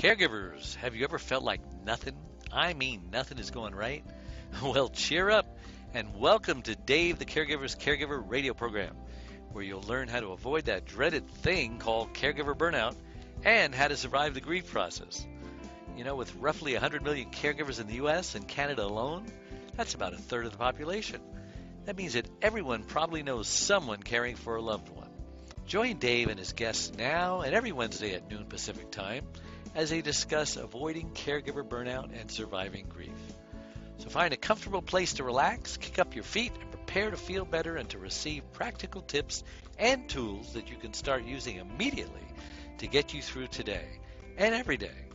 Caregivers, have you ever felt like nothing? I mean, nothing is going right? Well, cheer up and welcome to Dave, the Caregiver's Caregiver radio program, where you'll learn how to avoid that dreaded thing called caregiver burnout and how to survive the grief process. You know, with roughly 100 million caregivers in the U.S. and Canada alone, that's about a third of the population. That means that everyone probably knows someone caring for a loved one. Join Dave and his guests now and every Wednesday at noon Pacific time as they discuss avoiding caregiver burnout and surviving grief. So find a comfortable place to relax, kick up your feet, and prepare to feel better and to receive practical tips and tools that you can start using immediately to get you through today and every day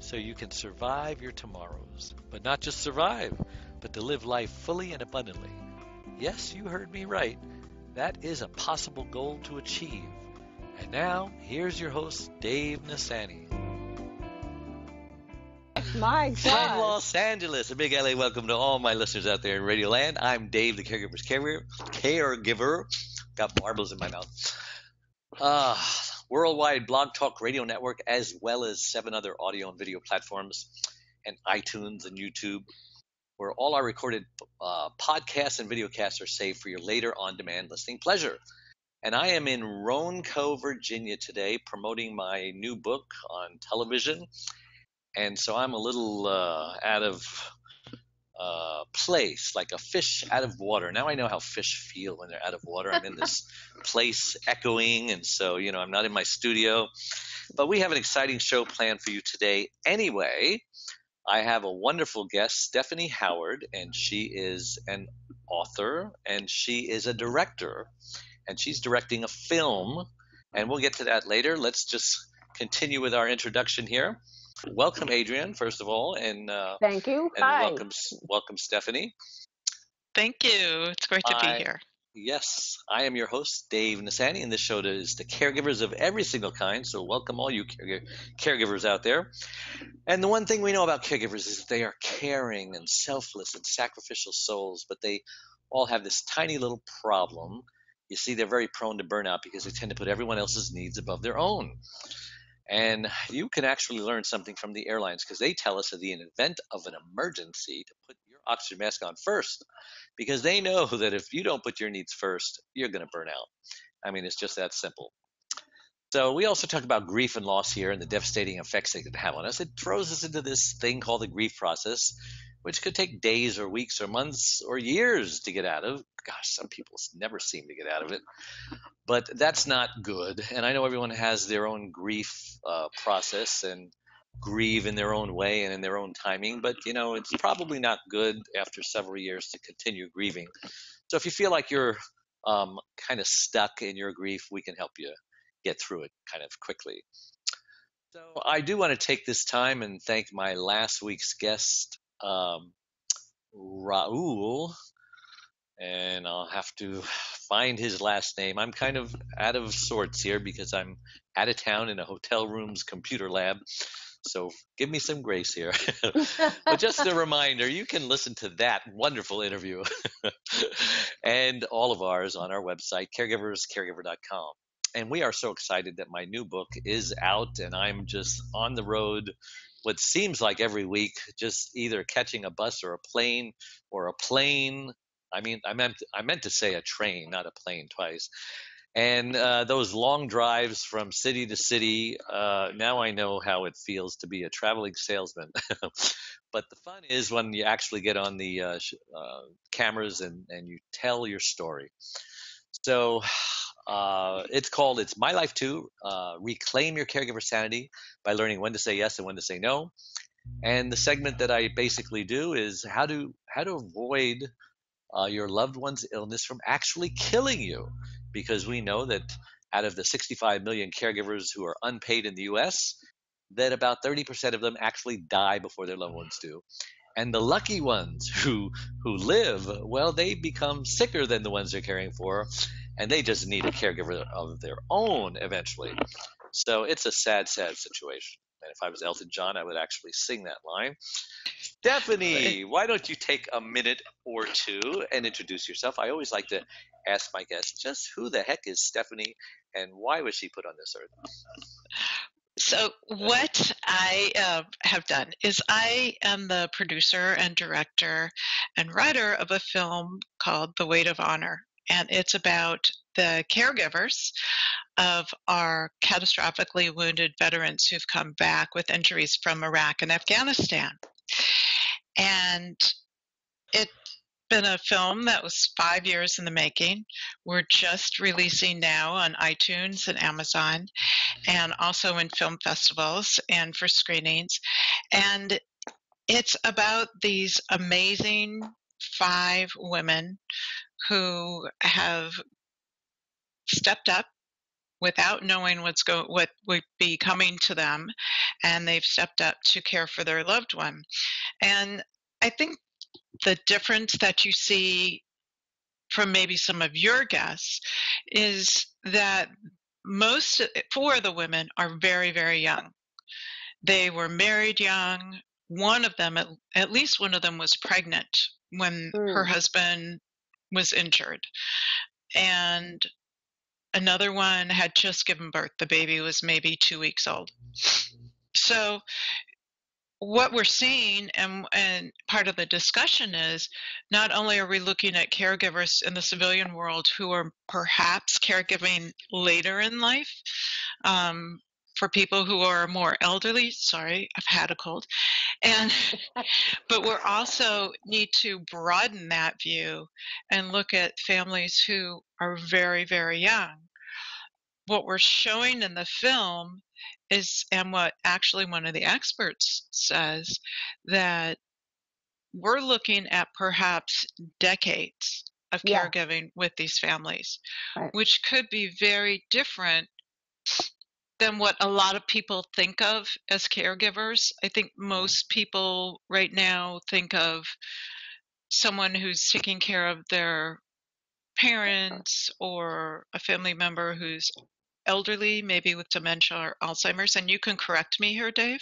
so you can survive your tomorrows. But not just survive, but to live life fully and abundantly. Yes, you heard me right. That is a possible goal to achieve. And now, here's your host, Dave Nassani. My God. From Los Angeles, a big LA welcome to all my listeners out there in Radio Land. I'm Dave, the Caregiver's Caregiver. Got marbles in my mouth. Worldwide Blog Talk Radio Network, as well as 7 other audio and video platforms, and iTunes and YouTube, where all our recorded podcasts and videocasts are saved for your later on-demand listening pleasure. And I am in Roanoke, Virginia today, promoting my new book on television. And so I'm a little out of place, like a fish out of water. Now I know how fish feel when they're out of water. I'm in this place echoing, and so, you know, I'm not in my studio. But we have an exciting show planned for you today anyway. I have a wonderful guest, Stephanie Howard, and she is an author, and she is a director, and she's directing a film, and we'll get to that later. Let's just continue with our introduction here. Welcome, Adrienne, first of all, and thank you. And hi. Welcome, Stephanie. Thank you. It's great to be here. Yes, I am your host, Dave Nassani, and this show is to caregivers of every single kind, so welcome all you caregivers out there. And the one thing we know about caregivers is they are caring and selfless and sacrificial souls, but they all have this tiny little problem. You see, they're very prone to burnout because they tend to put everyone else's needs above their own. And you can actually learn something from the airlines because they tell us in the event of an emergency to put your oxygen mask on first, because they know that if you don't put your needs first, you're going to burn out. I mean, it's just that simple. So we also talk about grief and loss here and the devastating effects they can have on us. It throws us into this thing called the grief process, which could take days or weeks or months or years to get out of. Gosh, some people never seem to get out of it, but that's not good. And I know everyone has their own grief process and grieve in their own way and in their own timing, but you know, it's probably not good after several years to continue grieving. So if you feel like you're kind of stuck in your grief, we can help you get through it kind of quickly. So I do want to take this time and thank my last week's guest, Raul, and I'll have to find his last name. I'm kind of out of sorts here because I'm out of town in a hotel room's computer lab. So give me some grace here. But just a reminder, you can listen to that wonderful interview and all of ours on our website, caregiverscaregiver.com. And we are so excited that my new book is out, and I'm just on the road what seems like every week, just either catching a bus or a plane. I meant to say a train, not a plane twice. And those long drives from city to city, now I know how it feels to be a traveling salesman. But the fun is when you actually get on the cameras and you tell your story. So it's called It's My Life Too, Reclaim Your Caregiver Sanity by Learning When to Say Yes and When to Say No. And the segment that I basically do is how to avoid your loved one's illness from actually killing you, because we know that out of the 65 million caregivers who are unpaid in the U.S., that about 30% of them actually die before their loved ones do. And the lucky ones who live, well, they become sicker than the ones they're caring for, and they just need a caregiver of their own eventually. So it's a sad, sad situation. And if I was Elton John, I would actually sing that line. Stephanie, why don't you take a minute or two and introduce yourself? I always like to ask my guests just who the heck is Stephanie and why was she put on this earth? So what I have done is I am the producer and director and writer of a film called The Weight of Honor, and it's about the caregivers of our catastrophically wounded veterans who've come back with injuries from Iraq and Afghanistan. And it's been a film that was 5 years in the making. We're just releasing now on iTunes and Amazon, and also in film festivals and for screenings. And it's about these amazing 5 women who have stepped up without knowing what would be coming to them, and they've stepped up to care for their loved one. And I think the difference that you see from maybe some of your guests is that four of the women are very, very young. They were married young. One of them, at least one of them, was pregnant when her husband was injured. And another one had just given birth. The baby was maybe 2 weeks old. So what we're seeing, and part of the discussion, is not only are we looking at caregivers in the civilian world who are perhaps caregiving later in life for people who are more elderly. Sorry, I've had a cold. But we're also need to broaden that view and look at families who are very, very young. What we're showing in the film is, and what actually one of the experts says, that we're looking at perhaps decades of caregiving with these families, which could be very different than what a lot of people think of as caregivers. I think most people right now think of someone who's taking care of their parents or a family member who's elderly, maybe with dementia or Alzheimer's, and you can correct me here, Dave,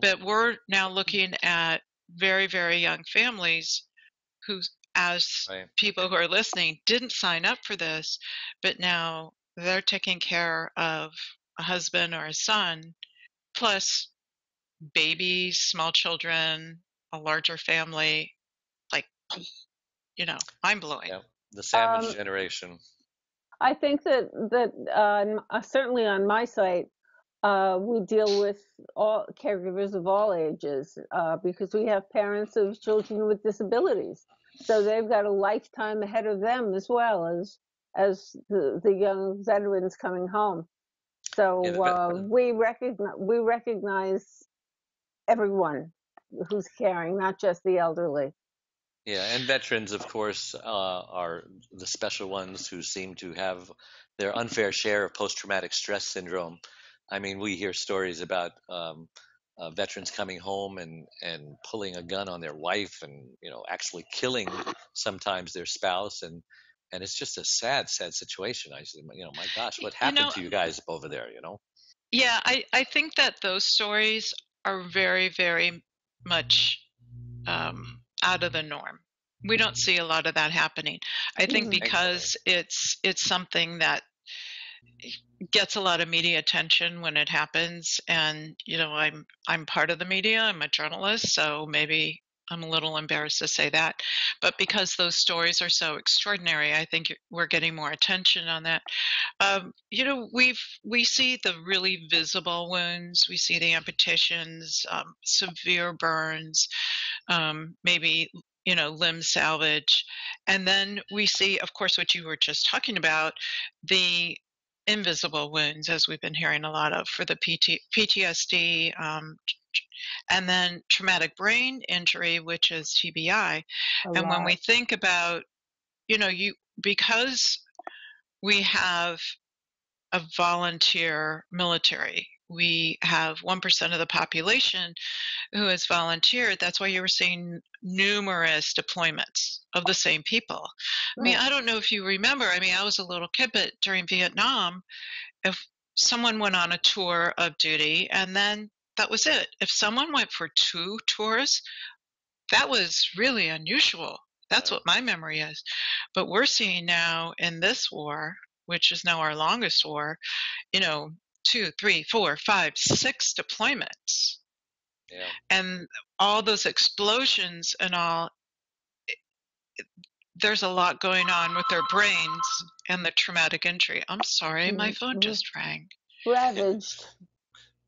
but we're now looking at very, very young families who, as people who are listening, didn't sign up for this, but now they're taking care of a husband or a son, plus babies, small children, a larger family, like, you know, mind-blowing. Yeah. The sandwich generation. I think that certainly on my site, we deal with all caregivers of all ages because we have parents of children with disabilities. So they've got a lifetime ahead of them as well as the young veterans coming home. So we recognize everyone who's caring, not just the elderly. Yeah, and veterans, of course, are the special ones who seem to have their unfair share of post-traumatic stress syndrome. I mean, we hear stories about veterans coming home and pulling a gun on their wife and, you know, actually killing sometimes their spouse. And it's just a sad, sad situation. I said, you know, my gosh, what happened to you guys over there, you know? Yeah, I think that those stories are very, very much out of the norm. We don't see a lot of that happening. I think because it's something that gets a lot of media attention when it happens. And, you know, I'm part of the media, I'm a journalist, so maybe I'm a little embarrassed to say that. But because those stories are so extraordinary, I think we're getting more attention on that. You know, we see the really visible wounds, we see the amputations, severe burns, maybe, you know, limb salvage. And then we see, of course, what you were just talking about, the invisible wounds, as we've been hearing a lot of, for the PTSD, and then traumatic brain injury, which is TBI. And when we think about, you know, because we have a volunteer military, we have 1% of the population who has volunteered. That's why you were seeing numerous deployments of the same people. Right. I mean, I don't know if you remember. I mean, I was a little kid, but during Vietnam, if someone went on a tour of duty, and then that was it. If someone went for 2 tours, that was really unusual. That's what my memory is. But we're seeing now in this war, which is now our longest war, you know, 6 deployments. Yeah. And all those explosions and all, there's a lot going on with their brains and the traumatic injury. I'm sorry, my phone just rang. Ravaged.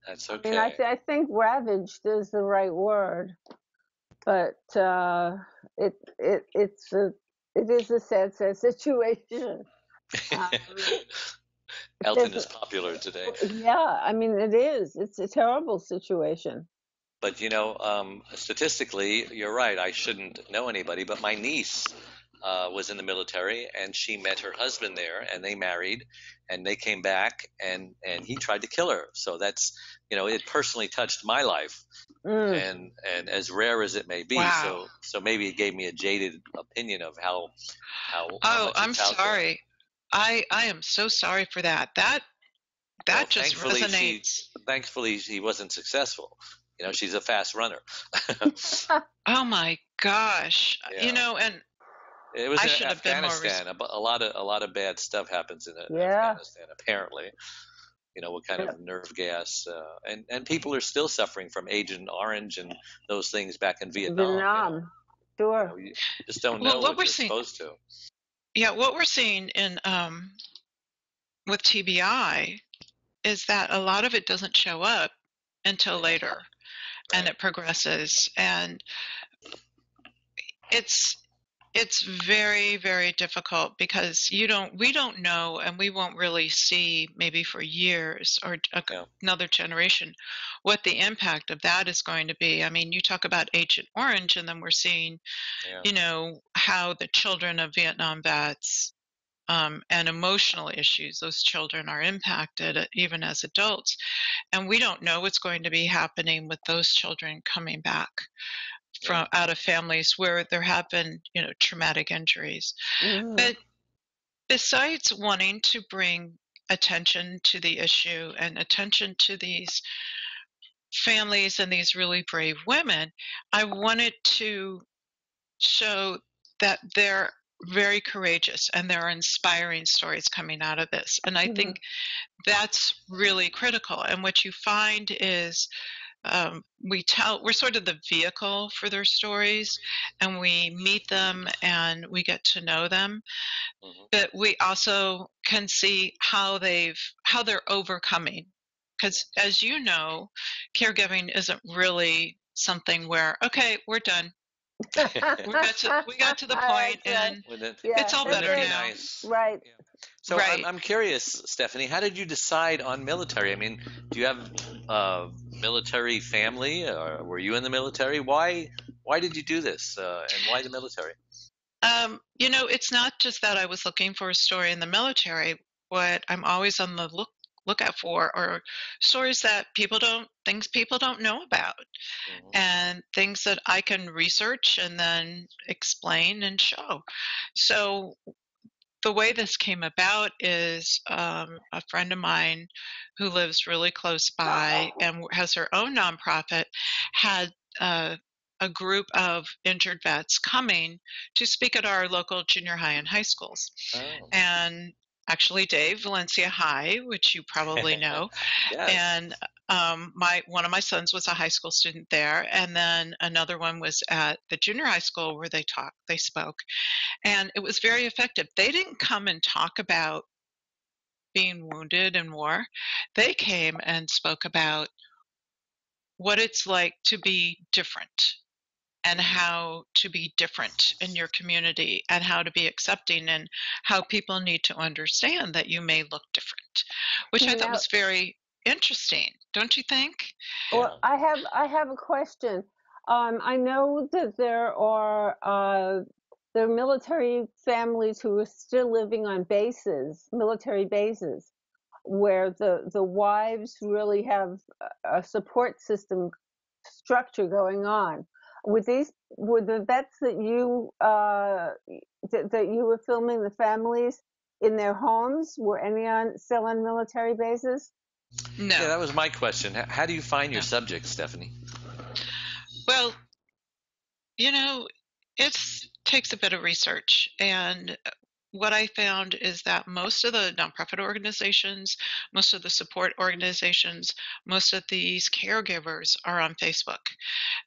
That's okay. And I think ravaged is the right word, but it is a sad, sad situation. Elton is popular today. Yeah, I mean, it is. It's a terrible situation. But, you know, statistically, you're right. I shouldn't know anybody, but my niece was in the military, and she met her husband there, and they married, and they came back, and he tried to kill her. So that's, you know, it personally touched my life, and as rare as it may be. Wow. So maybe it gave me a jaded opinion of how how much I'm sorry. There. I am so sorry for that. That well, just resonates. Thankfully, he wasn't successful. You know, she's a fast runner. Oh my gosh! Yeah. You know, and it was in Afghanistan. A lot of bad stuff happens in Afghanistan. Apparently, you know what kind of nerve gas, and people are still suffering from Agent Orange and those things back in Vietnam. You know? Sure. You just don't know what we're supposed to. Yeah, what we're seeing in with TBI is that a lot of it doesn't show up until later, and it progresses, and it's very, very difficult because we don't know, and we won't really see maybe for years or another generation what the impact of that is going to be. I mean, you talk about Agent Orange, and then we're seeing, you know, how the children of Vietnam vets and emotional issues, those children are impacted even as adults. And we don't know what's going to be happening with those children coming back from out of families where there have been, you know, traumatic injuries. Mm. But besides wanting to bring attention to the issue and attention to these families and these really brave women, I wanted to show that they're very courageous and there are inspiring stories coming out of this. And I think that's really critical. And what you find is we're sort of the vehicle for their stories, and we meet them and we get to know them, but we also can see how they're overcoming. Because, as you know, caregiving isn't really something where, okay, we're done. we got to the point, and it's all better now. Nice. Right. Yeah. So I'm curious, Stephanie, how did you decide on military? I mean, do you have a military family, or were you in the military? Why did you do this, and why the military? You know, it's not just that I was looking for a story in the military. What I'm always on the lookout for are stories that people don't know about, and things that I can research and then explain and show. So the way this came about is a friend of mine who lives really close by and has her own nonprofit had a group of injured vets coming to speak at our local junior high and high schools. Oh. And actually, Dave, Valencia High, which you probably know, and one of my sons was a high school student there, and then another one was at the junior high school where they spoke, and it was very effective. They didn't come and talk about being wounded in war. They came and spoke about what it's like to be different, and how to be different in your community, and how to be accepting, and how people need to understand that you may look different, which I thought was very interesting, don't you think? Well, I have a question. I know that there are military families who are still living on bases, military bases, where the wives really have a support system structure going on. Were the vets that you were filming, the families in their homes, were any still on military bases? No. Yeah, that was my question. How do you find your subjects, Stephanie? Well, you know, it takes a bit of research, and what I found is that most of the nonprofit organizations, most of the support organizations, most of these caregivers are on Facebook,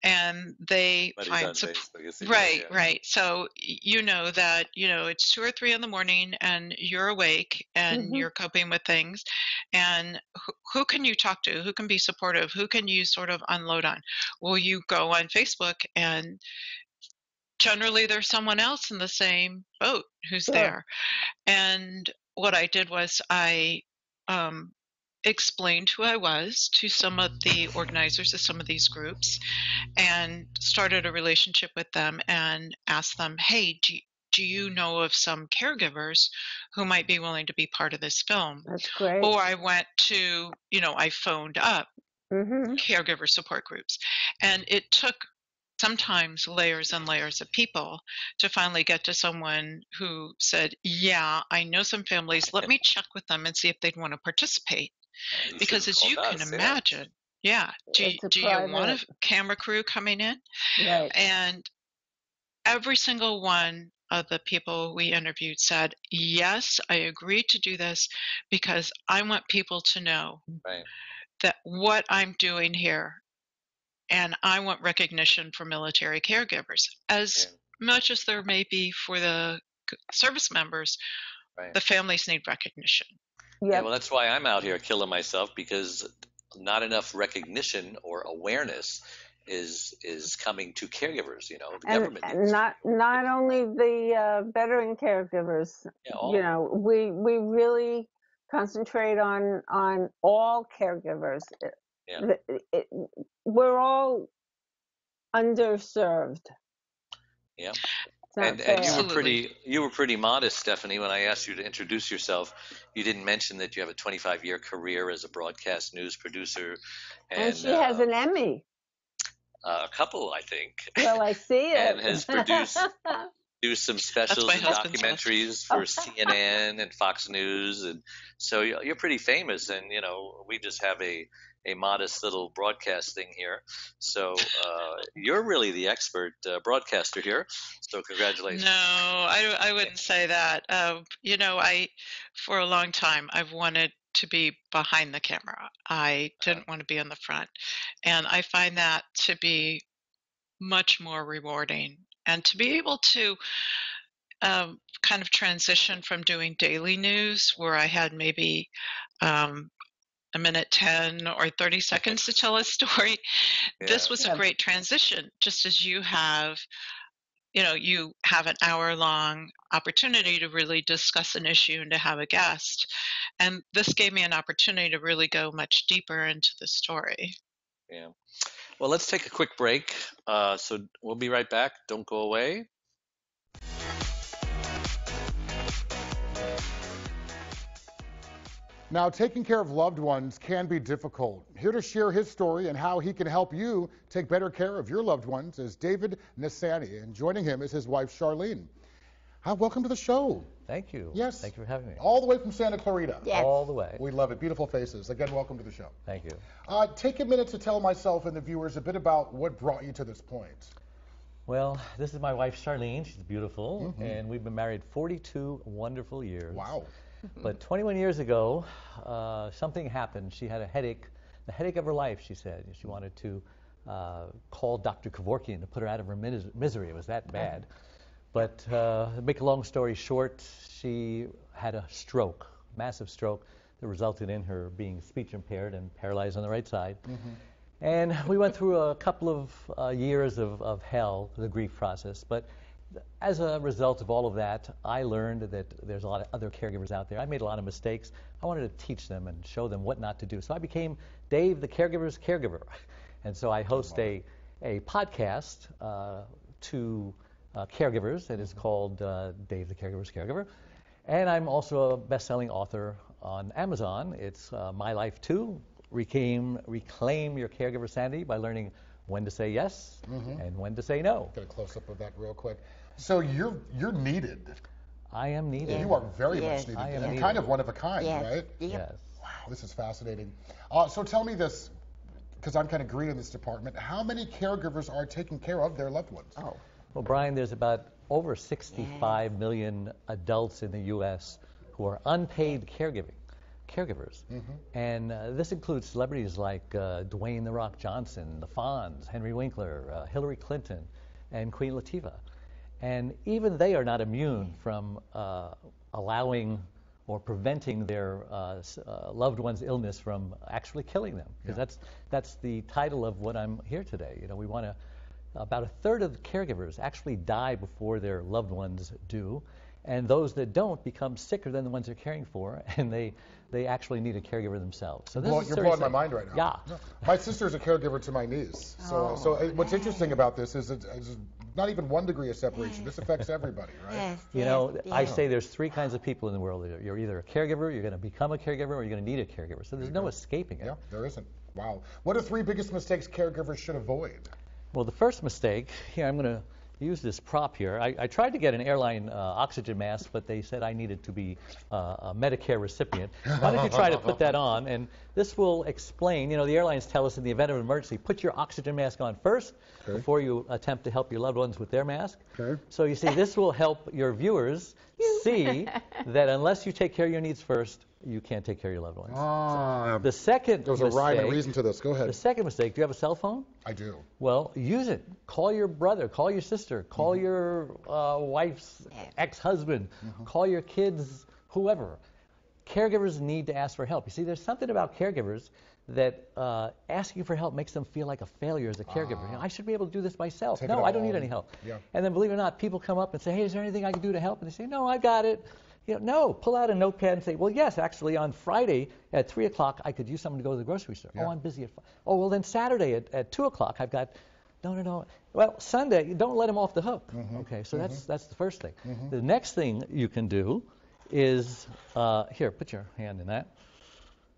and they find support. Right, right. So you know that, you know, it's 2 or 3 in the morning and you're awake and you're coping with things, and who can you talk to? Who can be supportive? Who can you sort of unload on? Well, you go on Facebook, and generally there's someone else in the same boat who's there. And what I did was I explained who I was to some of the organizers of some of these groups and started a relationship with them and asked them, hey, do you know of some caregivers who might be willing to be part of this film? That's great. Or I went to, you know, I phoned up caregiver support groups. And it took sometimes layers and layers of people to finally get to someone who said, yeah, I know some families. Let me check with them and see if they'd want to participate. Because as you can imagine, do you want a camera crew coming in? Right. And every single one of the people we interviewed said, yes, I agreed to do this because I want people to know that what I'm doing here, and I want recognition for military caregivers. As much as there may be for the service members, the families need recognition. Yeah, well, that's why I'm out here killing myself, because not enough recognition or awareness is coming to caregivers, you know, the government. And not only the veteran caregivers, you know, we really concentrate on all caregivers. Yeah. We're all underserved. Yeah. And you were pretty modest, Stephanie, when I asked you to introduce yourself. You didn't mention that you have a 25-year career as a broadcast news producer. And she has an Emmy. A couple, I think. Well, I see it. And has produced some specials and documentaries for CNN and Fox News. And so you're pretty famous. And, you know, we just have a modest little broadcast thing here. So you're really the expert broadcaster here. So congratulations. No, I wouldn't say that. You know, for a long time, I've wanted to be behind the camera. I didn't want to be in the front. And I find that to be much more rewarding. And to be able to kind of transition from doing daily news, where I had maybe a minute 10 or 30 seconds to tell a story. This was a great transition, just as you have, you know, you have an hour-long opportunity to really discuss an issue and to have a guest. And this gave me an opportunity to really go much deeper into the story. Yeah. Well, let's take a quick break. So we'll be right back. Don't go away. Now, taking care of loved ones can be difficult. Here to share his story and how he can help you take better care of your loved ones is Dave Nassani, and joining him is his wife, Charlene. Hi, welcome to the show. Thank you. Yes. Thank you for having me. All the way from Santa Clarita. Yes. All the way. We love it. Beautiful faces. Again, welcome to the show. Thank you. Take a minute to tell myself and the viewers a bit about what brought you to this point. Well, this is my wife, Charlene. She's beautiful, and we've been married 42 wonderful years. Wow. But 21 years ago, something happened. She had a headache, the headache of her life, she said. She wanted to call Dr. Kevorkian to put her out of her misery. It was that bad. But to make a long story short, she had a stroke, massive stroke, that resulted in her being speech impaired and paralyzed on the right side. And we went through a couple of years of hell, the grief process. But as a result of all of that, I learned that there's a lot of other caregivers out there. I made a lot of mistakes. I wanted to teach them and show them what not to do. So I became Dave, the caregiver's caregiver. And so I host a podcast to caregivers, and it's called Dave, the caregiver's caregiver. And I'm also a best-selling author on Amazon. It's My Life Too, Reclaim Your Caregiver Sanity by learning when to say yes and when to say no. Get a close-up of that real quick. So you're needed. I am needed. Yeah. You are very much needed. I am needed. Kind of one of a kind, right? Yes. Wow, this is fascinating. So tell me this, because I'm kind of green in this department. How many caregivers are taking care of their loved ones? Oh, well, Brian, there's about over 65 million adults in the U.S. who are unpaid caregivers. Mm-hmm. And this includes celebrities like Dwayne "The Rock" Johnson, the Fonz, Henry Winkler, Hillary Clinton, and Queen Latifah. And even they are not immune from allowing or preventing their loved one's illness from actually killing them, because that's the title of what I'm here today. You know, we want to, about a third of the caregivers actually die before their loved ones do, and those that don't become sicker than the ones they're caring for, and they actually need a caregiver themselves. So this is you're blowing my mind right now. Yeah, my sister's a caregiver to my niece. So what's interesting about this is it's not even 1 degree of separation. This affects everybody, right? Yes, you know, I say there's 3 kinds of people in the world. You're either a caregiver, you're going to become a caregiver, or you're going to need a caregiver. So there's no escaping it. Yeah, there isn't. Wow. What are 3 biggest mistakes caregivers should avoid? Well, the first mistake here, I'm going to use this prop here. I tried to get an airline oxygen mask, but they said I needed to be a Medicare recipient. Why don't you try to put that on? And this will explain, you know, the airlines tell us in the event of an emergency, put your oxygen mask on first before you attempt to help your loved ones with their mask. So you see, this will help your viewers see that unless you take care of your needs first, you can't take care of your loved ones. So the second mistake. There's a rhyme and reason to this. Go ahead. The second mistake. Do you have a cell phone? I do. Well, use it. Call your brother. Call your sister. Call your wife's ex-husband. Call your kids, whoever. Caregivers need to ask for help. You see, there's something about caregivers that asking for help makes them feel like a failure as a caregiver. You know, I should be able to do this myself. No, I don't need any help. Yeah. And then, believe it or not, people come up and say, hey, is there anything I can do to help? And they say, no, I got it. You know, no, pull out a notepad and say, well, yes, actually, on Friday at 3 o'clock, I could use someone to go to the grocery store. Yeah. Oh, I'm busy at 5. Oh, well, then Saturday at 2 o'clock, I've got, no. Well, Sunday, don't let them off the hook. Okay, so that's the first thing. The next thing you can do is, here, put your hand in that.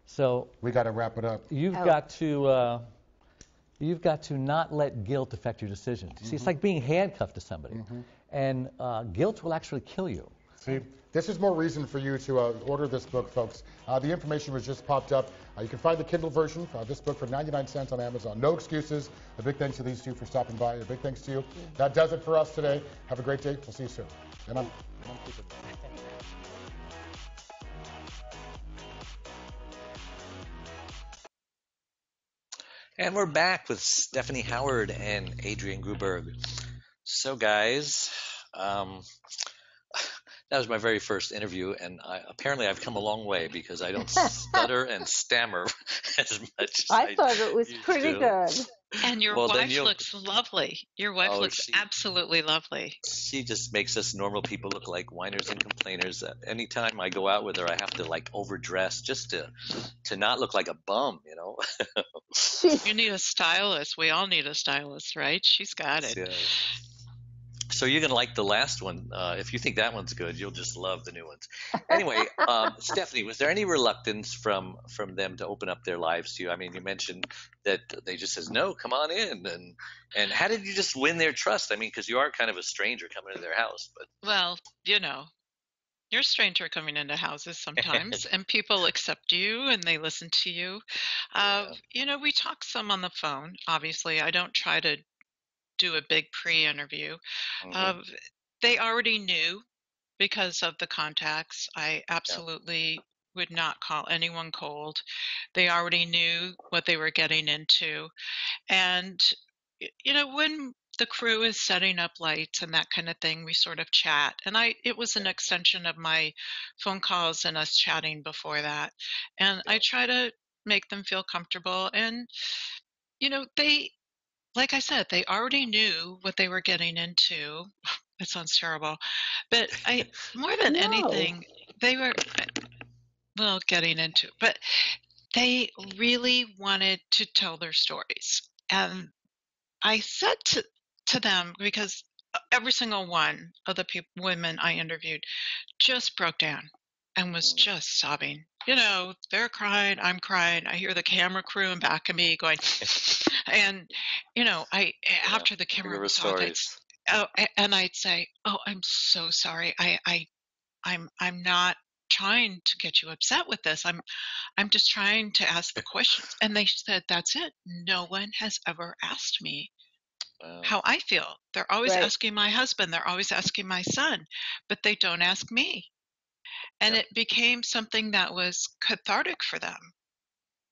So we got to wrap it up. You've got to not let guilt affect your decisions. See, it's like being handcuffed to somebody, and guilt will actually kill you. See, this is more reason for you to order this book, folks. The information was just popped up. You can find the Kindle version of this book for 99¢ on Amazon. No excuses. A big thanks to these two for stopping by. A big thanks to you. That does it for us today. Have a great day. We'll see you soon. And I'm And we're back with Stephanie Howard and Adrienne Gruberg. So, guys, that was my very first interview, and apparently I've come a long way because I don't stutter and stammer as much as I thought it was pretty good. And your wife looks lovely. Your wife looks absolutely lovely. She just makes us normal people look like whiners and complainers. Anytime I go out with her, I have to like overdress just to not look like a bum, you know. You need a stylist. We all need a stylist, right? She's got it. Yeah. So you're going to like the last one. If you think that one's good, you'll just love the new ones. Anyway, Stephanie, was there any reluctance from them to open up their lives to you? I mean, you mentioned that they just says, no, come on in. And how did you just win their trust? I mean, because you are kind of a stranger coming into their house. Well, you know, you're a stranger coming into houses sometimes, and people accept you and they listen to you. You know, we talk some on the phone. Obviously, I don't try to do a big pre-interview. They already knew because of the contacts. I absolutely would not call anyone cold. They already knew what they were getting into. And, you know, when the crew is setting up lights and that kind of thing, we sort of chat. And it was an extension of my phone calls and us chatting before that. And I try to make them feel comfortable. And, you know, like I said, they already knew what they were getting into. It sounds terrible. But more than anything, they were, well, getting into it. But they really wanted to tell their stories. And I said to them, because every single one of the women I interviewed just broke down and was just sobbing. You know, they're crying, I'm crying. I hear the camera crew in back of me going, and, you know, after the camera was off, I'd say, I'm so sorry. I'm not trying to get you upset with this. I'm just trying to ask the questions. And they said, that's it. No one has ever asked me how I feel. They're always asking my husband. They're always asking my son, but they don't ask me. And it became something that was cathartic for them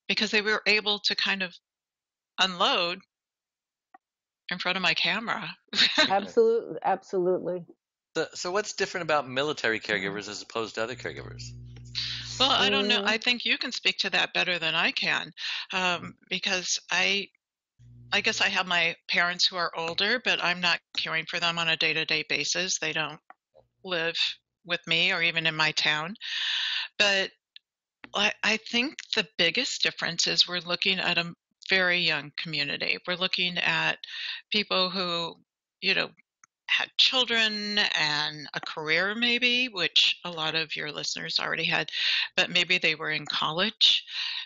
because they were able to kind of unload in front of my camera. Absolutely. Absolutely. So what's different about military caregivers as opposed to other caregivers? Well, I don't know. I think you can speak to that better than I can, because I guess I have my parents who are older, but I'm not caring for them on a day-to-day basis. They don't live with me or even in my town. But I think the biggest difference is we're looking at a very young community. We're looking at people who, you know, had children and a career maybe, which a lot of your listeners already had, but maybe they were in college,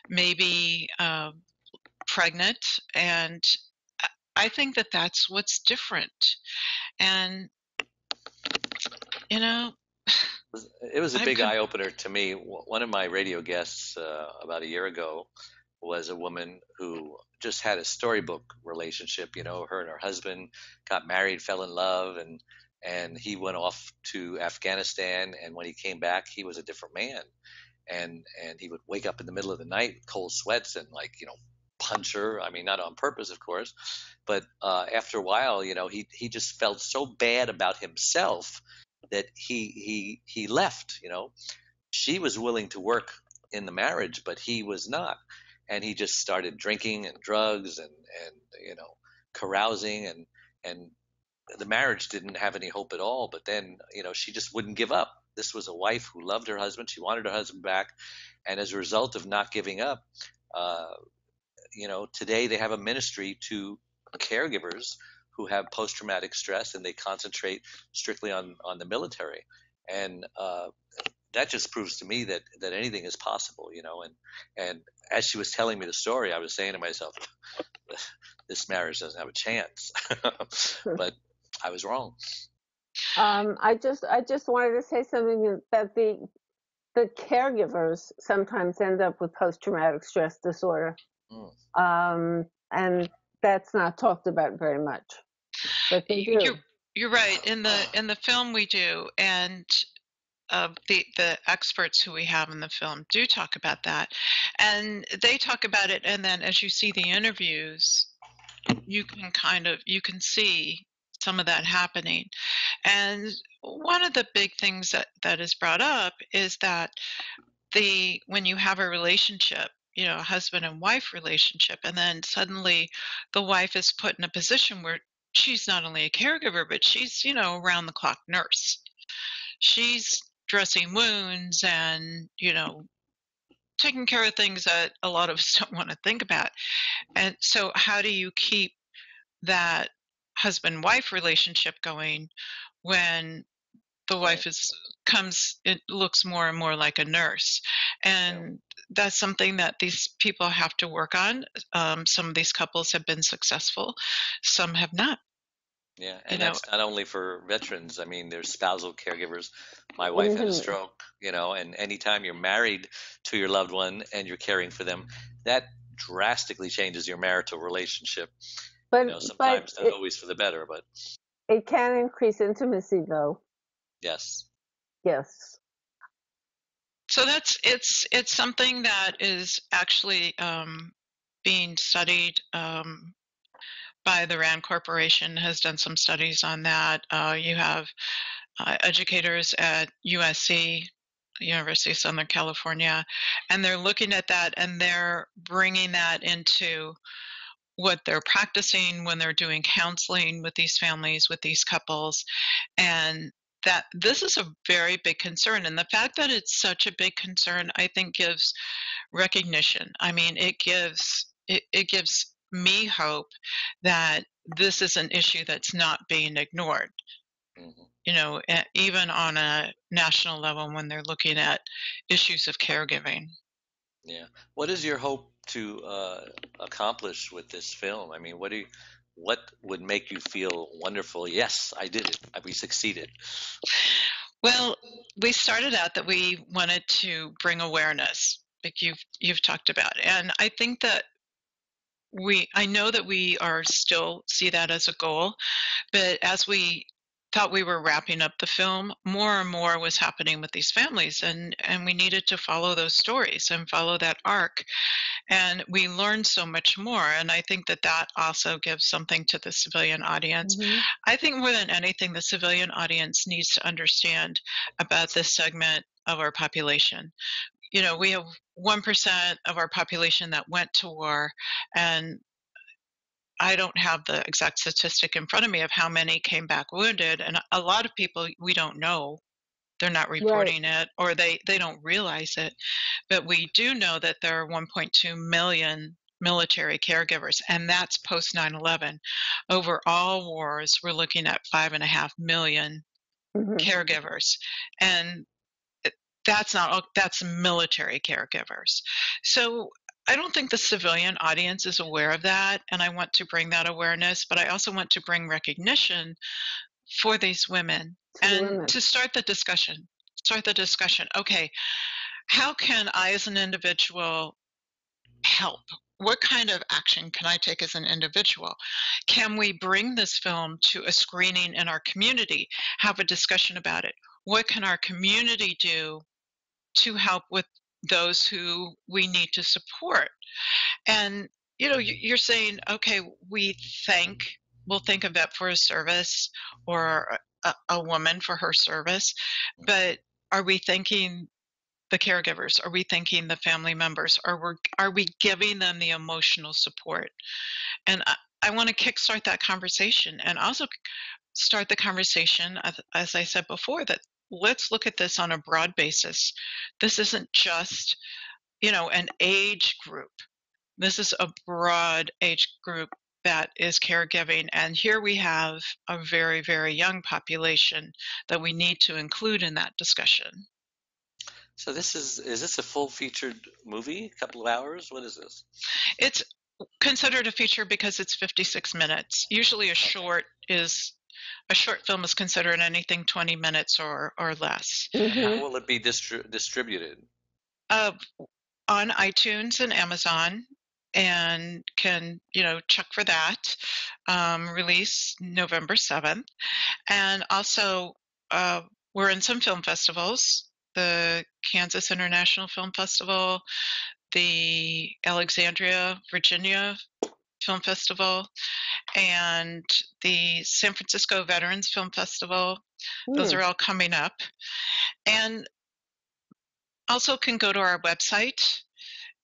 maybe pregnant. And I think that that's what's different. And, you know, it was a big eye-opener to me. One of my radio guests about a year ago was a woman who just had a storybook relationship. You know, her and her husband got married, fell in love, and he went off to Afghanistan. And when he came back, he was a different man. And he would wake up in the middle of the night with cold sweats and, like, you know, punch her. I mean, not on purpose, of course. But after a while, you know, he just felt so bad about himself that he left, you know. She was willing to work in the marriage, but he was not. And he just started drinking and drugs and you know, carousing, and the marriage didn't have any hope at all. But then, you know, she just wouldn't give up. This was a wife who loved her husband. She wanted her husband back. And as a result of not giving up, you know, today they have a ministry to caregivers who have post-traumatic stress, and they concentrate strictly on the military. And that just proves to me that anything is possible, you know. And as she was telling me the story, I was saying to myself, this marriage doesn't have a chance. But I was wrong. I just wanted to say something, that the caregivers sometimes end up with post-traumatic stress disorder. And that's not talked about very much. But they do. You're right. In the film we do, and the experts who we have in the film do talk about that, and they talk about it. And then as you see the interviews, you can see some of that happening. And one of the big things that is brought up is that when you have a relationship, you know, a husband and wife relationship, and then suddenly the wife is put in a position where she's not only a caregiver, but she's, you know, around the clock nurse. She's dressing wounds and, you know, taking care of things that a lot of us don't want to think about. And so how do you keep that husband-wife relationship going when the wife looks more and more like a nurse? And that's something that these people have to work on. Some of these couples have been successful, some have not. Yeah, and that's not only for veterans. I mean, there's spousal caregivers. My wife had a stroke, you know, and anytime you're married to your loved one and you're caring for them, that drastically changes your marital relationship. But, you know, sometimes not always for the better, but it can increase intimacy, though. Yes. Yes. So it's something that is actually being studied by the RAND Corporation, has done some studies on that. You have educators at USC, University of Southern California, and they're looking at that, and they're bringing that into what they're practicing when they're doing counseling with these families, with these couples. And that this is a very big concern. And the fact that it's such a big concern, I think, gives recognition. I mean, it gives me hope that this is an issue that's not being ignored. Mm-hmm. You know, even on a national level when they're looking at issues of caregiving. Yeah. What is your hope to accomplish with this film? I mean, what would make you feel wonderful? Yes, I did it. We succeeded. Well, we started out that we wanted to bring awareness, like you've talked about. And I think that I know that we are still see that as a goal, but as we thought we were wrapping up the film, more and more was happening with these families, and we needed to follow those stories and follow that arc. And we learned so much more, and I think that that also gives something to the civilian audience. Mm-hmm. I think more than anything, the civilian audience needs to understand about this segment of our population. You know, we have 1% of our population that went to war, and I don't have the exact statistic in front of me of how many came back wounded. And a lot of people, we don't know. They're not reporting it, or they don't realize it. But we do know that there are 1.2 million military caregivers, and that's post 9/11. Over all wars, we're looking at 5.5 million mm-hmm. caregivers. And that's military caregivers. So I don't think the civilian audience is aware of that, and I want to bring that awareness, but I also want to bring recognition for these women and to start the discussion. Okay, how can I as an individual help? What kind of action can I take as an individual? Can we bring this film to a screening in our community, have a discussion about it? What can our community do to help with those who we need to support? And, you know, you're saying, okay, we'll thank a vet for his service, or a woman for her service, but are we thanking the caregivers? Are we thanking the family members? Are we giving them the emotional support? And I want to kickstart that conversation, and also start the conversation, as I said before, that let's look at this on a broad basis. This isn't just, you know, an age group. This is a broad age group that is caregiving. And here we have a very, very young population that we need to include in that discussion. So is this a full-featured movie, a couple of hours? What is this? It's considered a feature because it's 56 minutes. Usually a short film is considered anything 20 minutes or less. Mm-hmm. How will it be distributed? On iTunes and Amazon, and can, you know, check for that. Release November 7th. And also we're in some film festivals, the Kansas International Film Festival, the Alexandria, Virginia Film Festival, and the San Francisco Veterans Film Festival. Ooh. Those are all coming up. And also can go to our website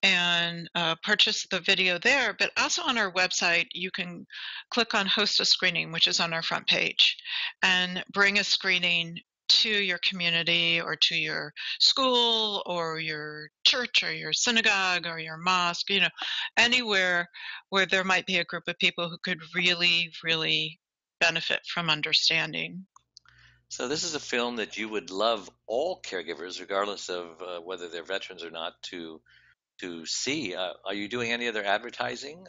and purchase the video there, but also on our website you can click on Host a Screening, which is on our front page, and bring a screening to your community or to your school or your church or your synagogue or your mosque, you know, anywhere where there might be a group of people who could really, really benefit from understanding. So this is a film that you would love all caregivers, regardless of whether they're veterans or not, to see. Are you doing any other advertising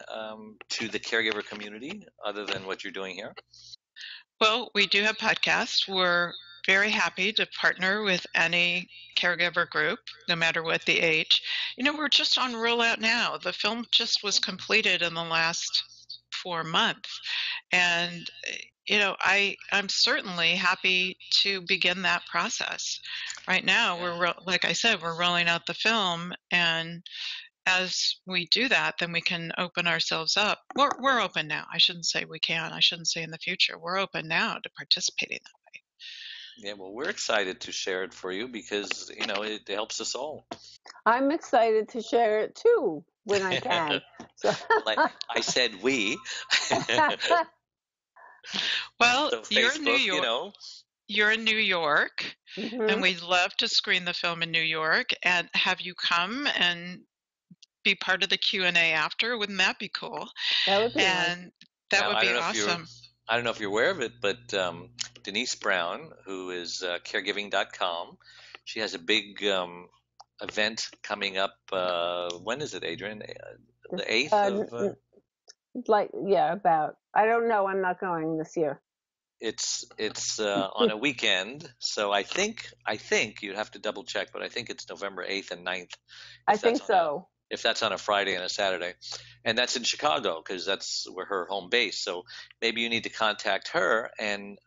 to the caregiver community other than what you're doing here? Well, we do have podcasts. We're very happy to partner with any caregiver group, no matter what the age. You know, we're just on rollout now. The film just was completed in the last 4 months. And, you know, I'm certainly happy to begin that process. Right now, we're rolling out the film. And as we do that, then we can open ourselves up. We're open now. I shouldn't say we can. I shouldn't say in the future. We're open now to participate in that. Yeah, well, we're excited to share it for you because, you know, it helps us all. I'm excited to share it, too, when I can. I said we. Well, so Facebook, you're in New York. You know. You're in New York, mm-hmm. and we'd love to screen the film in New York and have you come and be part of the Q&A after. Wouldn't that be cool? That would be awesome. That would be awesome. I don't know if you're aware of it, but Denise Brown, who is caregiving.com, she has a big event coming up. When is it, Adrienne? The 8th of? About. I don't know. I'm not going this year. It's on a weekend, so I think you'd have to double check, but I think it's November 8th and 9th. I think so. if that's on a Friday and a Saturday. And that's in Chicago because that's where her home base. So maybe you need to contact her and,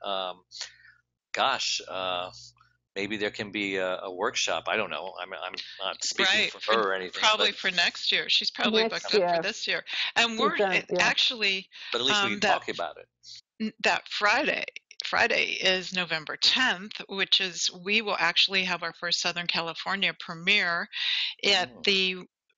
maybe there can be a workshop. I don't know. I'm not speaking for her or anything. Probably for next year. She's probably booked up for this year. And we're actually – but at least we can talk about it. That Friday is November 10th, which is we will actually have our first Southern California premiere at the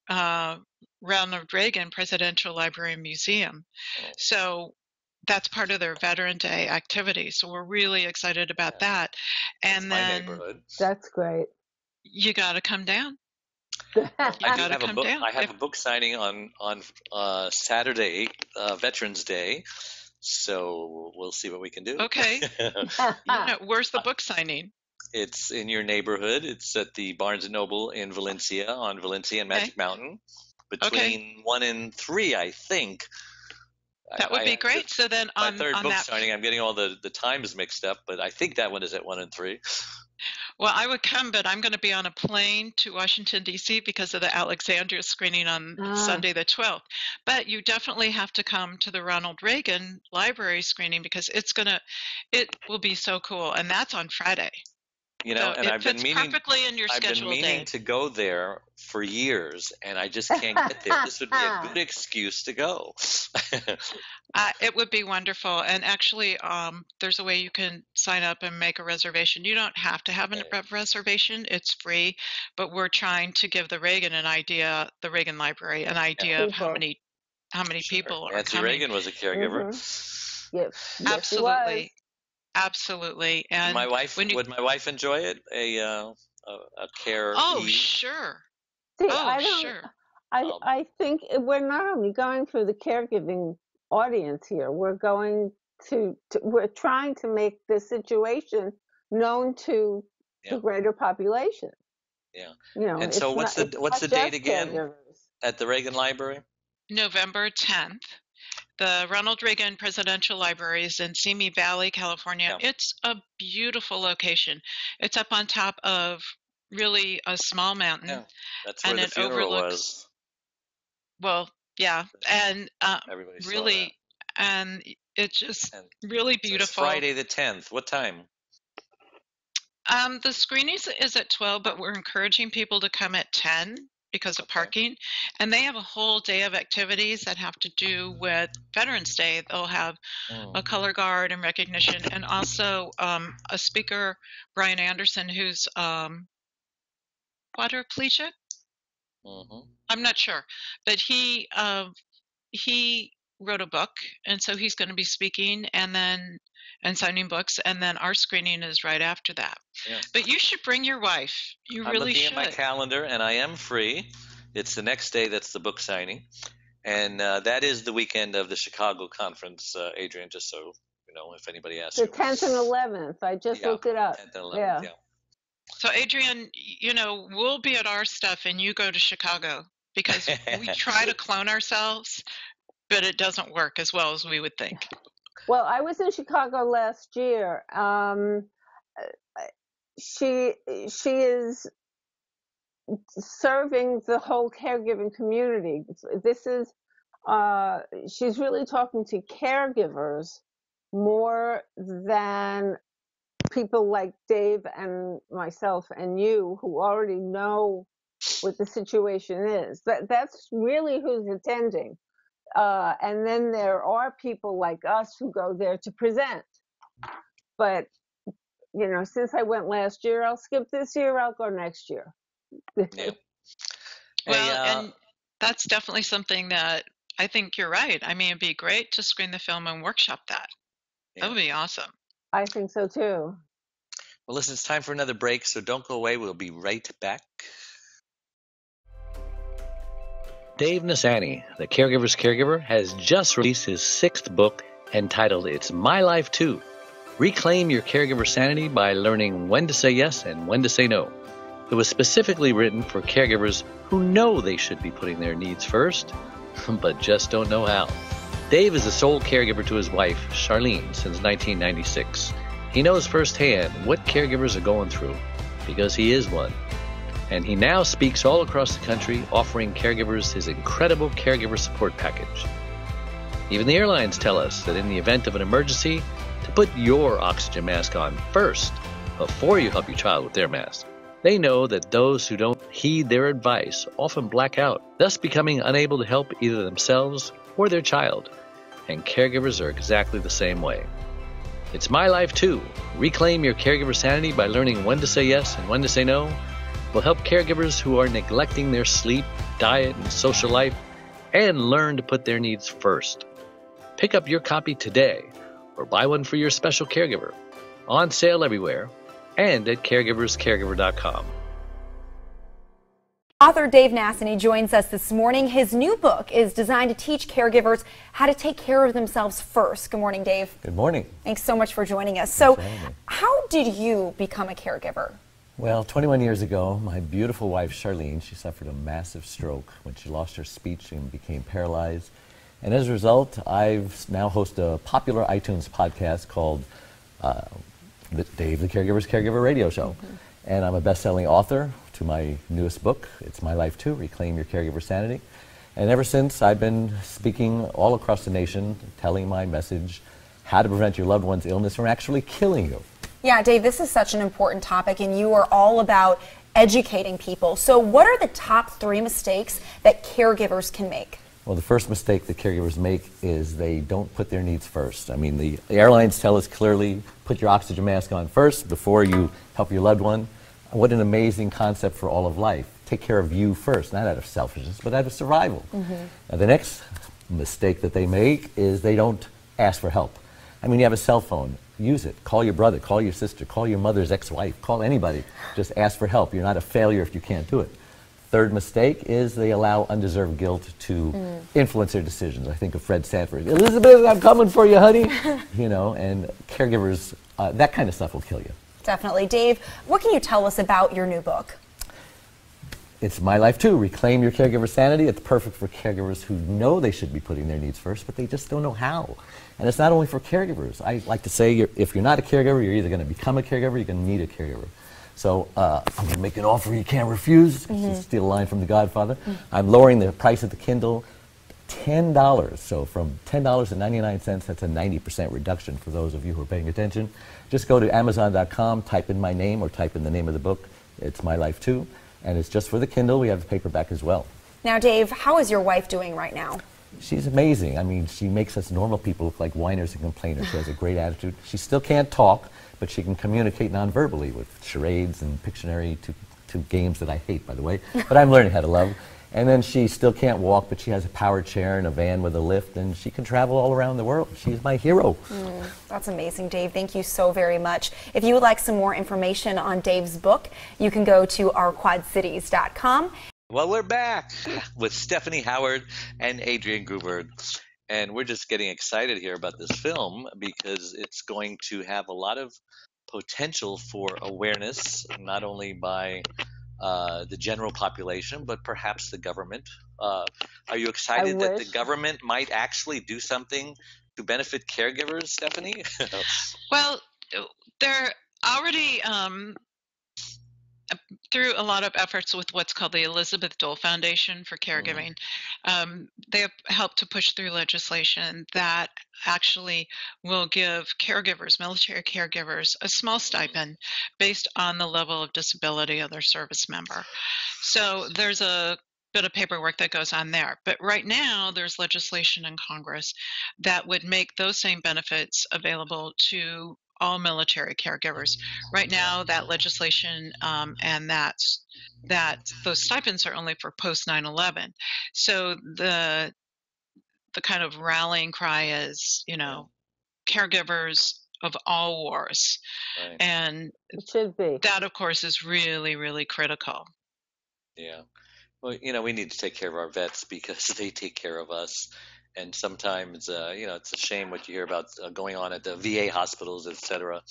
Ronald Reagan Presidential Library and Museum. Oh. So – that's part of their Veteran Day activity. So we're really excited about that. And then that's great. You got to come down. I have a book signing on Saturday, Veterans Day. So we'll see what we can do. Okay. Where's the book signing? It's in your neighborhood. It's at the Barnes & Noble in Valencia, on Valencia and Magic Mountain, between 1 and 3, I think. That would be great. So then on my third book signing, I'm getting all the times mixed up, but I think that one is at 1 and 3. Well, I would come, but I'm going to be on a plane to Washington, D.C. because of the Alexandria screening on Sunday the 12th. But you definitely have to come to the Ronald Reagan Library screening because it will be so cool. And that's on Friday. You know, so and I've been meaning to go there for years, and I just can't get there. This would be a good excuse to go. It would be wonderful. And actually, there's a way you can sign up and make a reservation. You don't have to have a reservation. It's free. But we're trying to give the Reagan an idea, the Reagan Library, an idea of how many people are coming. Nancy Reagan was a caregiver. Mm-hmm. Yes, absolutely. She was. Absolutely, and would my wife enjoy it? A care. Oh, sure. See, I think we're not only going for the caregiving audience here. We're going to we're trying to make the situation known to the greater population. Yeah. You know, and so what's the date again at the Reagan Library? November 10th. The Ronald Reagan Presidential Library is in Simi Valley, California. Yeah. It's a beautiful location. It's up on top of really a small mountain. Yeah. That's where the funeral was. Well, yeah. And really, and it's just really beautiful. So it's Friday the 10th. What time? The screening is at 12, but we're encouraging people to come at 10. Because of parking, and they have a whole day of activities that have to do with Veterans Day. They'll have a color guard and recognition, and also a speaker, Brian Anderson, who's quadriplegic. I'm not sure, but he wrote a book, and so he's going to be speaking and signing books, and then our screening is right after that. Yeah. But you should bring your wife. You really should. I'm looking at my calendar, and I am free. It's the next day that's the book signing, and that is the weekend of the Chicago conference, Adrienne, just so you know if anybody asks you. The 10th and 11th. I just looked it up. 10th and 11th, yeah. So, Adrienne, you know, we'll be at our stuff, and you go to Chicago because we try to clone ourselves, but it doesn't work as well as we would think. Well, I was in Chicago last year. She is serving the whole caregiving community. This is she's really talking to caregivers more than people like Dave and myself and you who already know what the situation is. That's really who's attending. And then there are people like us who go there to present. But, you know, since I went last year, I'll skip this year. I'll go next year. And that's definitely something that I think you're right. I mean, it'd be great to screen the film and workshop that. Yeah. That would be awesome. I think so, too. Well, listen, it's time for another break, so don't go away. We'll be right back. Dave Nassani, the Caregiver's Caregiver, has just released his 6th book entitled It's My Life Too. Reclaim your caregiver sanity by learning when to say yes and when to say no. It was specifically written for caregivers who know they should be putting their needs first, but just don't know how. Dave is the sole caregiver to his wife, Charlene, since 1996. He knows firsthand what caregivers are going through because he is one. and he now speaks all across the country, offering caregivers his incredible caregiver support package. Even the airlines tell us that in the event of an emergency, to put your oxygen mask on first before you help your child with their mask. They know that those who don't heed their advice often black out, thus becoming unable to help either themselves or their child. And caregivers are exactly the same way. It's My Life Too. Reclaim your caregiver sanity by learning when to say yes and when to say no. We'll help caregivers who are neglecting their sleep, diet, and social life, and learn to put their needs first. Pick up your copy today or buy one for your special caregiver. On sale everywhere and at caregiverscaregiver.com. Author Dave Nassani joins us this morning. His new book is designed to teach caregivers how to take care of themselves first. Good morning, Dave. Good morning. Thanks so much for joining us. So how did you become a caregiver? Well, 21 years ago, my beautiful wife, Charlene, she suffered a massive stroke when she lost her speech and became paralyzed. And as a result, I've now host a popular iTunes podcast called Dave, the Caregiver's Caregiver Radio Show. Mm-hmm. And I'm a best-selling author to my newest book, It's My Life Too, Reclaim Your Caregiver Sanity. And ever since, I've been speaking all across the nation, telling my message, how to prevent your loved one's illness from actually killing you. Yeah, Dave, this is such an important topic, and you are all about educating people. So what are the top three mistakes that caregivers can make? Well, the first mistake that caregivers make is they don't put their needs first. I mean, the airlines tell us clearly, put your oxygen mask on first before you help your loved one. What an amazing concept for all of life. Take care of you first, not out of selfishness, but out of survival. Mm-hmm. Now, the next mistake that they make is they don't ask for help. I mean, you have a cell phone, use it. Call your brother, call your sister, call your mother's ex-wife, call anybody. Just ask for help. You're not a failure if you can't do it. Third mistake is they allow undeserved guilt to influence their decisions. I think of Fred Sanford, Elizabeth, I'm coming for you, honey. You know, and caregivers, that kind of stuff will kill you. Definitely. Dave, what can you tell us about your new book? It's My Life Too, Reclaim Your Caregiver Sanity. It's perfect for caregivers who know they should be putting their needs first, but they just don't know how. And it's not only for caregivers. I like to say if you're not a caregiver, you're either going to become a caregiver or you're going to need a caregiver. So I'm going to make an offer you can't refuse. Mm-hmm. Steal a line from The Godfather. Mm-hmm. I'm lowering the price of the Kindle $10. So from $10.99, that's a 90% reduction for those of you who are paying attention. Just go to Amazon.com, type in my name or type in the name of the book. It's My Life Too. And it's just for the Kindle. We have the paperback as well. Now, Dave, how is your wife doing right now? She's amazing. I mean, she makes us normal people look like whiners and complainers. She has a great attitude. She still can't talk, but she can communicate non-verbally with charades and Pictionary, two games that I hate, by the way. But I'm learning how to love. And then she still can't walk, but she has a power chair and a van with a lift, and she can travel all around the world. She's my hero. That's amazing, Dave. Thank you so very much. If you would like some more information on Dave's book, you can go to ourquadcities.com. Well, we're back with Stephanie Howard and Adrienne Gruberg, and we're just getting excited here about this film because it's going to have a lot of potential for awareness, not only by the general population, but perhaps the government. Are you excited that the government might actually do something to benefit caregivers, Stephanie? Well, they're already through a lot of efforts with what's called the Elizabeth Dole Foundation for Caregiving. They have helped to push through legislation that actually will give caregivers, military caregivers, a small stipend based on the level of disability of their service member. So there's a bit of paperwork that goes on there. But right now, there's legislation in Congress that would make those same benefits available to all military caregivers. Right now, that legislation and those stipends are only for post 9/11. So the kind of rallying cry is, you know, caregivers of all wars, right. And it should be. That, of course, is really, really critical. Yeah. Well, you know, we need to take care of our vets because they take care of us. And sometimes, you know, it's a shame what you hear about going on at the VA hospitals, et cetera.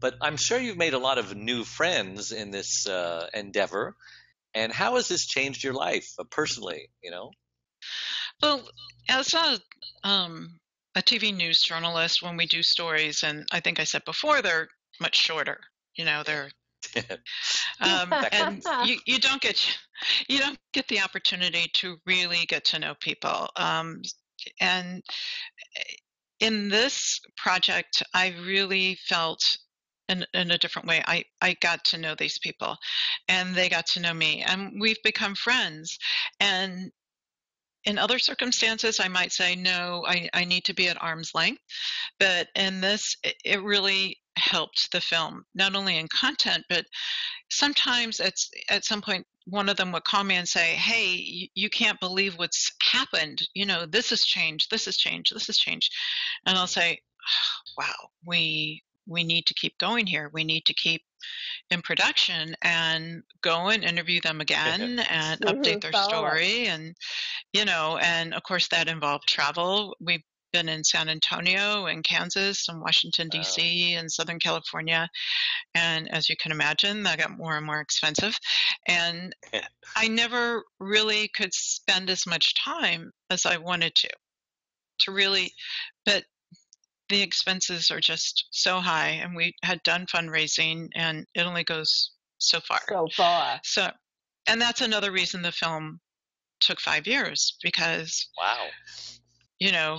But I'm sure you've made a lot of new friends in this endeavor. And how has this changed your life personally, you know? Well, as a TV news journalist, when we do stories, and I think I said before, they're much shorter. You know, they're did. And you don't get the opportunity to really get to know people. And in this project, I really felt in a different way. I got to know these people, and they got to know me, and we've become friends. And in other circumstances, I might say, no, I need to be at arm's length. But in this, it really helped the film, not only in content, but sometimes at some point, one of them would call me and say, hey, you can't believe what's happened. You know, this has changed, this has changed, this has changed. And I'll say, oh, wow, we need to keep going here. We need to keep in production and go and interview them again and update their story. And, you know, and of course that involved travel. We've been in San Antonio and Kansas and Washington, D.C. and Southern California. And as you can imagine, that got more and more expensive. And I never really could spend as much time as I wanted to really, but the expenses are just so high, and we had done fundraising, and it only goes so far. So, and that's another reason the film took 5 years, because, wow, you know,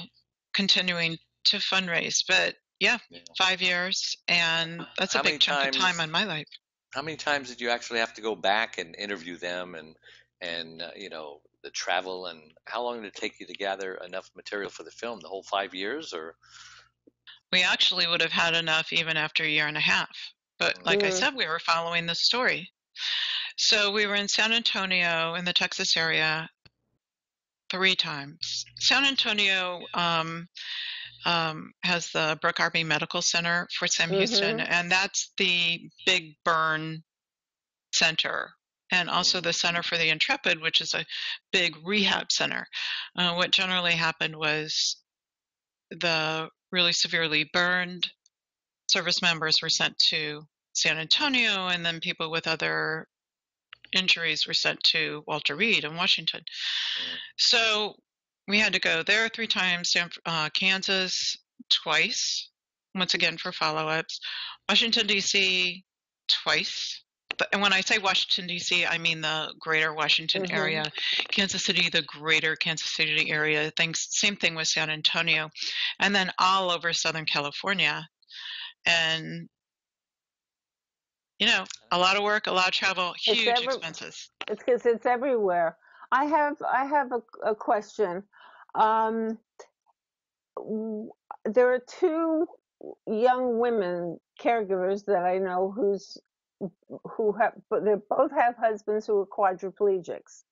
continuing to fundraise. But yeah, 5 years, and that's a big chunk of time on my life. How many times did you actually have to go back and interview them, and you know, the travel, and how long did it take you to gather enough material for the film? The whole 5 years, or? We actually would have had enough even after a year and a half. But like I said, we were following the story. So we were in San Antonio in the Texas area 3 times. San Antonio has the Brooke Arby Medical Center for Sam Houston, and that's the big burn center, and also the Center for the Intrepid, which is a big rehab center. What generally happened was the really severely burned service members were sent to San Antonio, and then people with other injuries were sent to Walter Reed in Washington. So we had to go there 3 times, Kansas twice, once again for follow-ups, Washington, D.C. twice. And when I say Washington, D.C., I mean the greater Washington area, Kansas City, the greater Kansas City area. Same thing with San Antonio. And then all over Southern California. And, you know, a lot of work, a lot of travel, huge expenses. It's because it's everywhere. I have a question. There are 2 young women caregivers that I know who both have husbands who are quadriplegics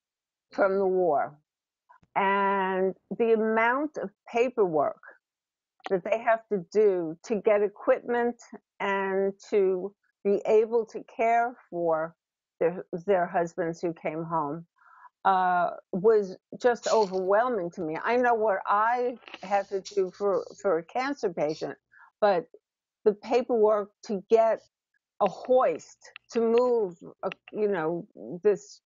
from the war, and the amount of paperwork that they have to do to get equipment and to be able to care for their husbands who came home was just overwhelming to me. I know what I had to do for a cancer patient, but the paperwork to get a hoist to move, you know, this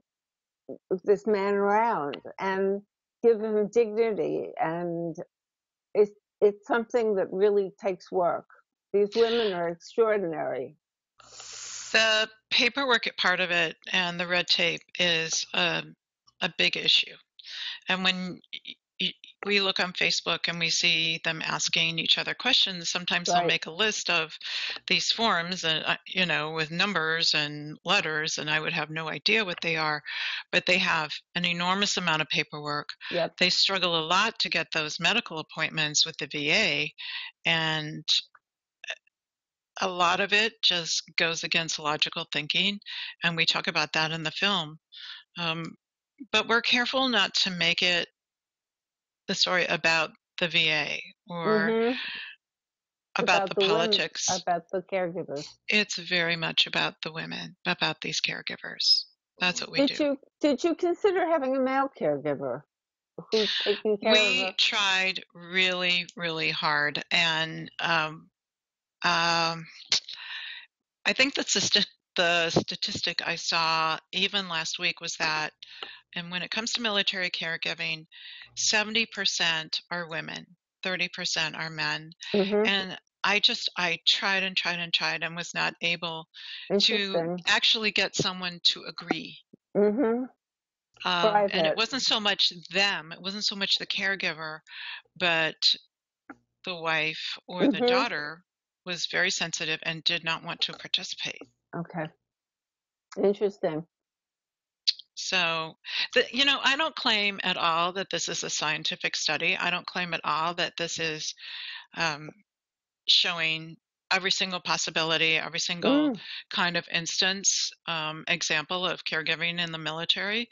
man around and give him dignity, and it's something that really takes work. These women are extraordinary. The paperwork part of it and the red tape is a big issue, and when we look on Facebook and we see them asking each other questions. Sometimes they'll make a list of these forms, and you know, with numbers and letters, and I would have no idea what they are, but they have an enormous amount of paperwork. Yep. They struggle a lot to get those medical appointments with the VA, and a lot of it just goes against logical thinking, and we talk about that in the film. But we're careful not to make it the story about the VA or about the politics, women, about the caregivers. It's very much about the women, about these caregivers. That's what we do. Did you consider having a male caregiver who's taking care of us? Tried really, really hard, and I think that's the statistic I saw even last week was that, and when it comes to military caregiving, 70% are women, 30% are men. And I tried and tried and tried and was not able to actually get someone to agree. Mm-hmm. And it wasn't so much them, it wasn't so much the caregiver, but the wife or mm-hmm. the daughter was very sensitive and did not want to participate. Okay. Interesting. So, you know, I don't claim at all that this is a scientific study. I don't claim at all that this is showing every single possibility, every single kind of instance, example of caregiving in the military.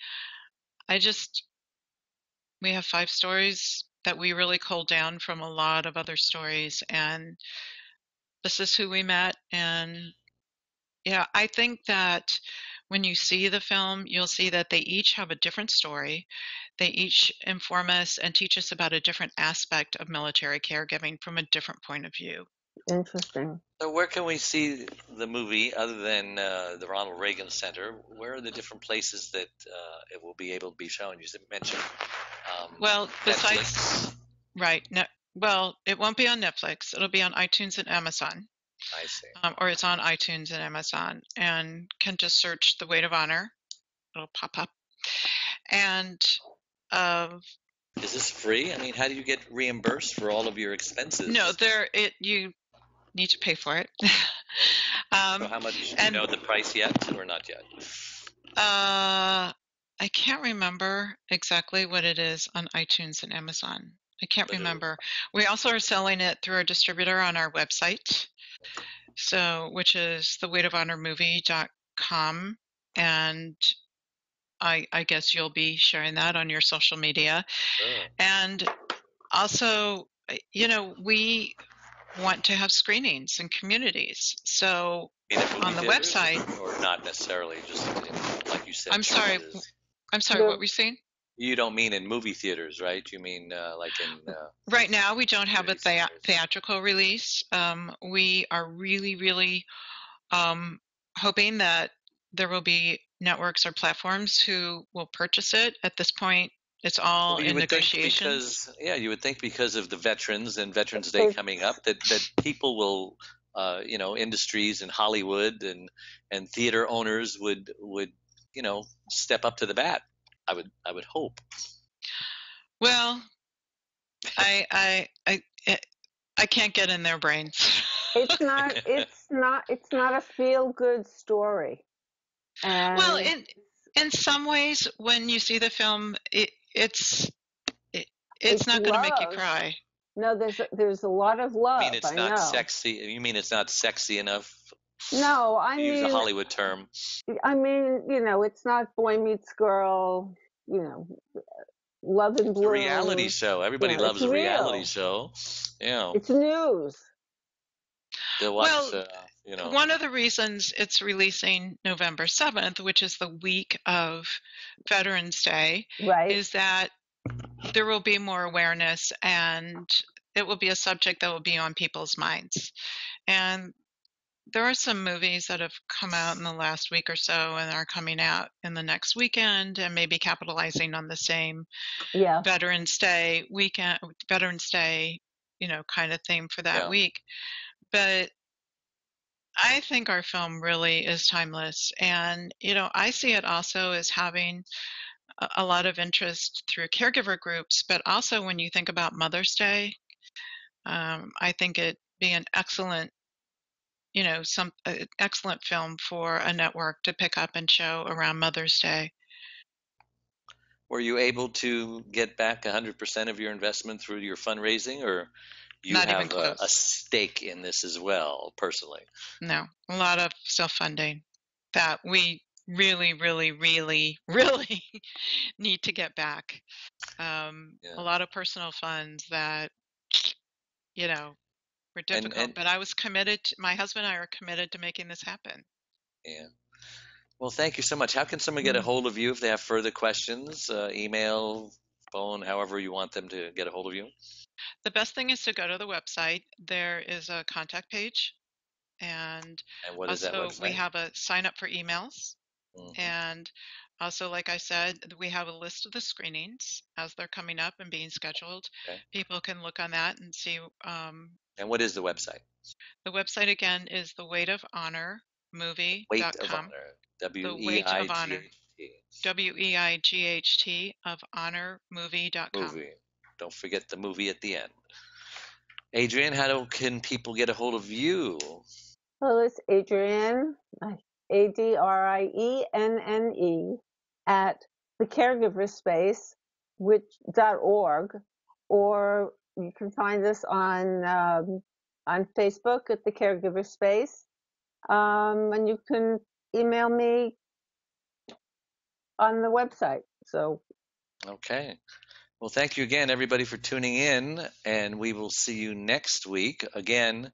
We have 5 stories that we really culled down from a lot of other stories, and this is who we met. And yeah, I think that when you see the film, you'll see that they each have a different story. They each inform us and teach us about a different aspect of military caregiving from a different point of view. Interesting. So where can we see the movie other than the Ronald Reagan Center? Where are the different places that it will be able to be shown? You mentioned well, besides, right. No, well, it won't be on Netflix. It'll be on iTunes and Amazon. I see. Or it's on iTunes and Amazon, and can just search The Weight of Honor. It'll pop up. And is this free? I mean, how do you get reimbursed for all of your expenses? No, you need to pay for it. So how much? Do you know the price yet, or not yet? I can't remember exactly what it is on iTunes and Amazon. I can't remember. We also are selling it through our distributor on our website, which is theweightofhonormovie.com, and I guess you'll be sharing that on your social media. Sure. And also, you know, we want to have screenings in communities. So on the website, or not necessarily, just like you said. I'm sorry. No. What were you saying? You don't mean in movie theaters, right? You mean like in... right now, we don't have a theatrical release. We are really, really hoping that there will be networks or platforms who will purchase it. At this point, it's all in negotiation. You would think because of the veterans and Veterans Day coming up that people will... you know, industries and Hollywood and theater owners would, you know, step up to the bat. I would hope. Well, I can't get in their brains. It's not a feel good story. And well, in some ways, when you see the film, it's not going to make you cry. No, there's a lot of love. Sexy. You mean it's not sexy enough? No, I mean, use a Hollywood term. I mean, you know, it's not boy meets girl, you know, love and blue. It's a reality show. Everybody loves a reality show. Yeah. It's news. You know. One of the reasons it's releasing November 7th, which is the week of Veterans Day, right, is that there will be more awareness, and it will be a subject that will be on people's minds. And there are some movies that have come out in the last week or so and are coming out in the next weekend, and maybe capitalizing on the same Veterans Day weekend, Veterans Day, you know, kind of theme for that week. But I think our film really is timeless. And, you know, I see it also as having a lot of interest through caregiver groups, but also when you think about Mother's Day, I think it'd be an excellent, you know, excellent film for a network to pick up and show around Mother's Day. Were you able to get back 100% of your investment through your fundraising, or you Not have a stake in this as well, personally? No, a lot of self-funding that we really, really, really, really need to get back. A lot of personal funds that, you know, were difficult, but I was committed. My husband and I are committed to making this happen. Yeah. Well, thank you so much. How can someone get a hold of you if they have further questions, email, phone, however you want them to get a hold of you? The best thing is to go to the website. There is a contact page. And what is that website? We have a sign up for emails. Mm-hmm. And Also, like I said, we have a list of the screenings as they're coming up and being scheduled. Okay. People can look on that and see. And what is the website? The website, again, is theweightofhonormovie.com. The Weight of Honor, W-E-I-G-H-T of honormovie.com. Movie. Don't forget the movie at the end. Adrienne, how can people get a hold of you? Hello, it's Adrienne, ADRIENNE, at thecaregiverspace.org, or you can find us on Facebook at The Caregiver Space, and you can email me on the website. So, okay. Well, thank you again, everybody, for tuning in, and we will see you next week. Again,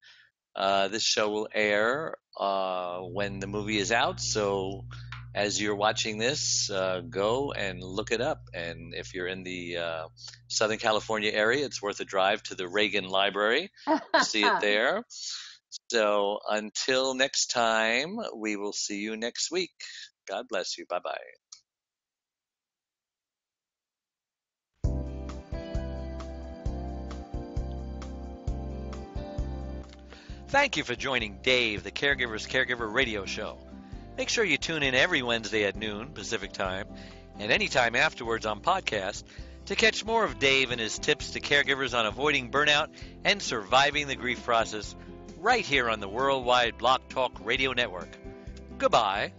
this show will air when the movie is out, so as you're watching this, go and look it up. And if you're in the Southern California area, it's worth a drive to the Reagan Library. You'll see it there. So until next time, we will see you next week. God bless you. Bye-bye. Thank you for joining Dave, the Caregiver's Caregiver radio show. Make sure you tune in every Wednesday at noon Pacific time and anytime afterwards on podcast to catch more of Dave and his tips to caregivers on avoiding burnout and surviving the grief process right here on the Worldwide Block Talk Radio Network. Goodbye.